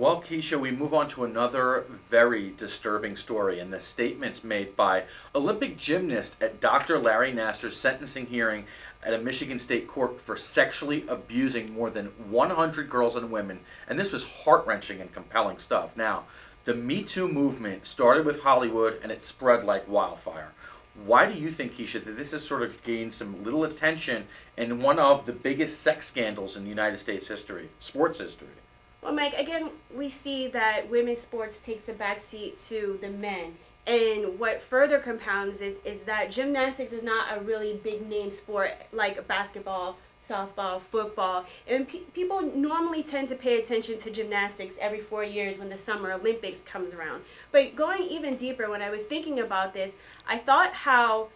Well, Keisha, we move on to another very disturbing story, and the statements made by Olympic gymnast at Dr. Larry Nassar's sentencing hearing at a Michigan State court for sexually abusing more than 100 girls and women, and this was heart-wrenching and compelling stuff. Now, the Me Too movement started with Hollywood, and it spread like wildfire. Why do you think, Keisha, that this has sort of gained some little attention in one of the biggest sex scandals in the United States history, sports history? Well, Mike, again, we see that women's sports takes a backseat to the men. And what further compounds is that gymnastics is not a really big-name sport like basketball, softball, football. And people normally tend to pay attention to gymnastics every 4 years when the Summer Olympics comes around. But going even deeper, when I was thinking about this, I thought how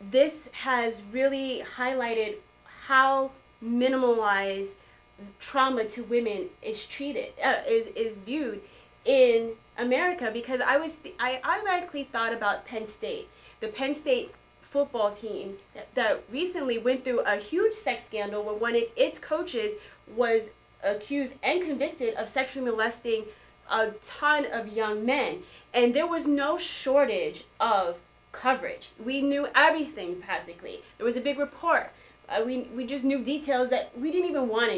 this has really highlighted how minimalized trauma to women is treated, is viewed in America, because I automatically thought about Penn State, the Penn State football team that recently went through a huge sex scandal where one of its coaches was accused and convicted of sexually molesting a ton of young men, and there was no shortage of coverage. We knew everything practically. There was a big report. We just knew details that we didn't even want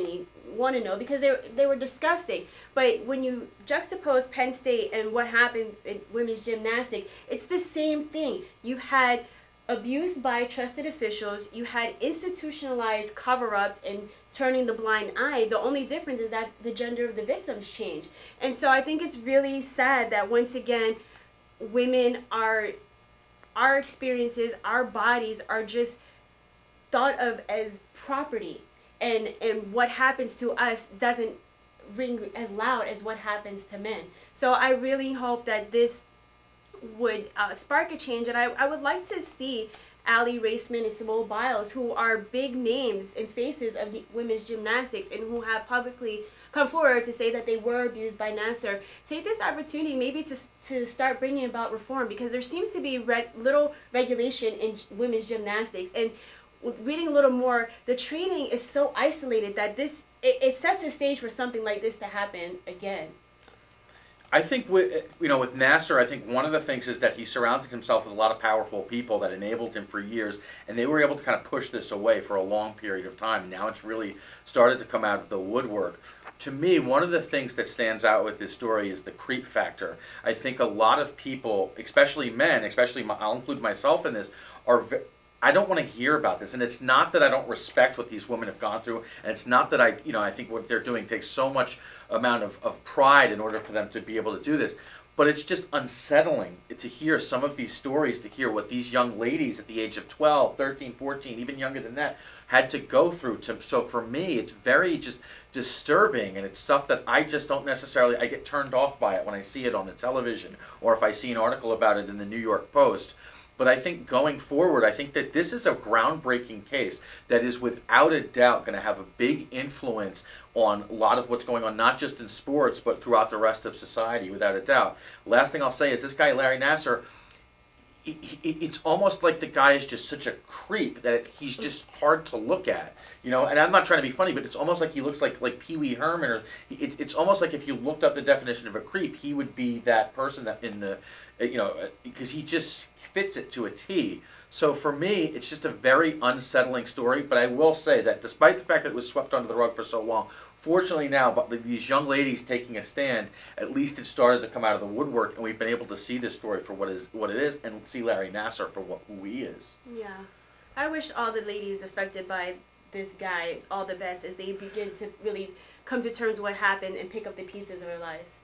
to know because they were disgusting. But when you juxtapose Penn State and what happened in women's gymnastics, it's the same thing. You had abuse by trusted officials. You had institutionalized cover-ups and turning the blind eye. The only difference is that the gender of the victims changed. And so I think it's really sad that once again, women are, our experiences, our bodies are just thought of as property, and what happens to us doesn't ring as loud as what happens to men. So I really hope that this would spark a change, and I would like to see Aly Raisman and Simone Biles, who are big names and faces of women's gymnastics and who have publicly come forward to say that they were abused by Nassar, take this opportunity maybe to start bringing about reform, because there seems to be little regulation in women's gymnastics. And reading a little more, the training is so isolated that this it sets the stage for something like this to happen again. I think with Nassar, I think one of the things is that he surrounded himself with a lot of powerful people that enabled him for years, and they were able to kind of push this away for a long period of time. Now it's really started to come out of the woodwork. To me, one of the things that stands out with this story is the creep factor. I think a lot of people, especially men, I'll include myself in this, are I don't want to hear about this, and it's not that I don't respect what these women have gone through, and it's not that I think what they're doing takes so much amount of pride in order for them to be able to do this, but it's just unsettling to hear some of these stories, to hear what these young ladies at the age of 12, 13, 14, even younger than that, had to go through. So for me, it's very just disturbing, and it's stuff that I just don't necessarily, I get turned off by it when I see it on the television, or if I see an article about it in the New York Post. But I think going forward, I think that this is a groundbreaking case that is without a doubt going to have a big influence on a lot of what's going on, not just in sports, but throughout the rest of society, without a doubt. Last thing I'll say is this guy, Larry Nassar, it's almost like the guy is just such a creep that he's just hard to look at, you know. And I'm not trying to be funny, but it's almost like he looks like Pee Wee Herman, or it's almost like if you looked up the definition of a creep, he would be that person that in the, you know, because he just fits it to a T. So for me, it's just a very unsettling story. But I will say that despite the fact that it was swept under the rug for so long, fortunately now, but these young ladies taking a stand, at least it started to come out of the woodwork, and we've been able to see this story for what it is, and see Larry Nassar for who he is. Yeah, I wish all the ladies affected by this guy all the best as they begin to really come to terms with what happened and pick up the pieces of their lives.